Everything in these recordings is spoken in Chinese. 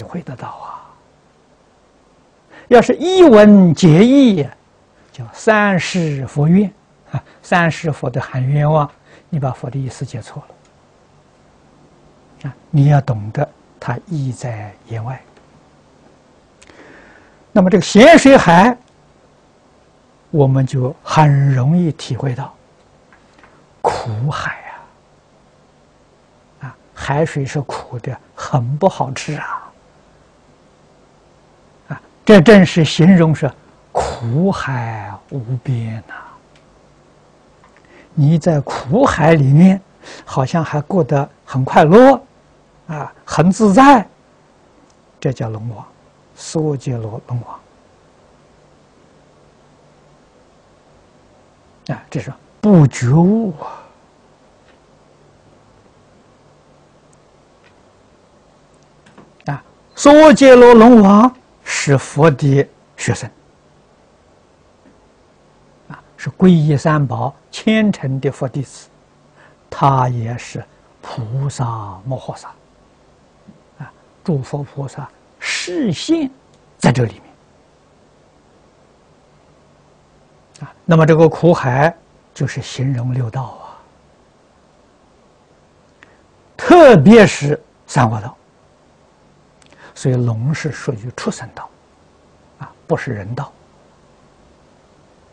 体会得到啊。要是一文解义，叫三世佛愿啊，三世佛的喊冤枉，你把佛的意思解错了啊！你要懂得它意在言外。那么这个咸水海，我们就很容易体会到苦海啊！啊，海水是苦的，很不好吃啊！啊，这正是形容是苦海无边呐、啊。你在苦海里面，好像还过得很快乐，啊，很自在，这叫龙王，娑婆龙王。啊，这是不觉悟啊！啊，娑婆龙王是佛的学生，啊，是皈依三宝虔诚的佛弟子，他也是菩萨摩诃萨，啊，诸佛菩萨示现在这里面。啊，那么这个苦海就是形容六道啊，特别是三恶道，所以龙是属于畜生道，啊，不是人道，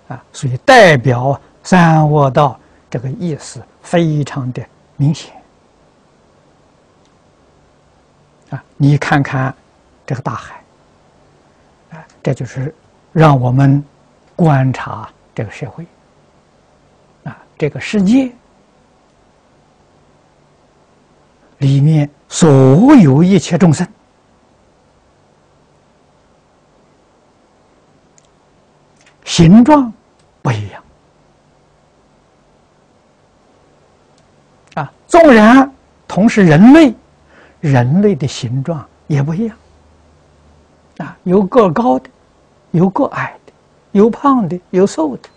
啊，所以代表三恶道这个意思非常的明显，啊，你看看这个大海，啊，这就是让我们观察这个社会，啊，这个世界里面所有一切众生，形状不一样，啊，纵然同是人类，人类的形状也不一样，啊，有个高的，有个矮的，有胖的，有瘦的。